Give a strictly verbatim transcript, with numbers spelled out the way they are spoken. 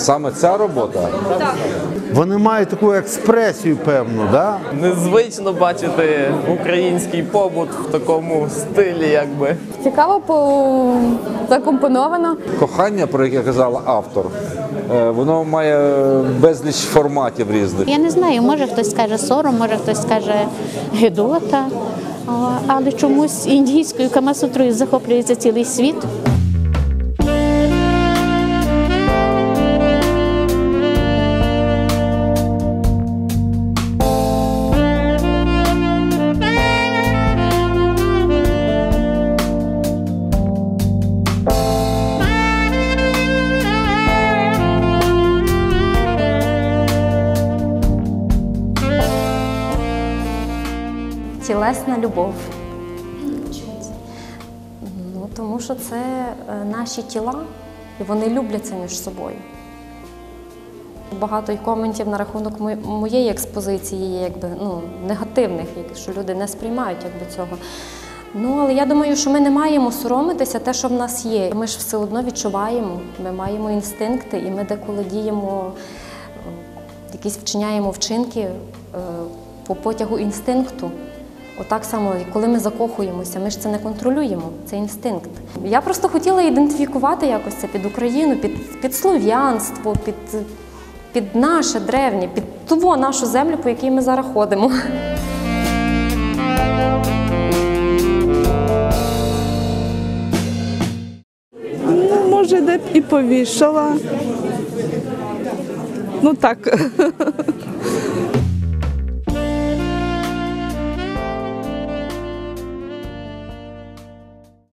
Саме ця робота? Так. Вони мають таку експресію, певну, да? Незвично бачити український побут в такому стилі, якби. Цікаво закомпоновано. Кохання, про яке казала автор, воно має безліч форматів різних. Я не знаю, може хтось скаже сором, може хтось скаже гидота, але чомусь індійською камасутрою захоплюється цілий світ. Тілесна любов. Ну, тому що це наші тіла, і вони любляться між собою. Багато й коментів на рахунок моєї експозиції є якби, ну, негативних, що люди не сприймають якби, цього. Ну, але я думаю, що ми не маємо соромитися те, що в нас є. Ми ж все одно відчуваємо, ми маємо інстинкти, і ми деколи діємо, якісь вчиняємо вчинки по потягу інстинкту. Отак само, коли ми закохуємося, ми ж це не контролюємо, це інстинкт. Я просто хотіла ідентифікувати якось це під Україну, під, під слов'янство, під, під наше древнє, під ту нашу землю, по якій ми зараз ходимо. Ну, може, де б і повішала. Ну так.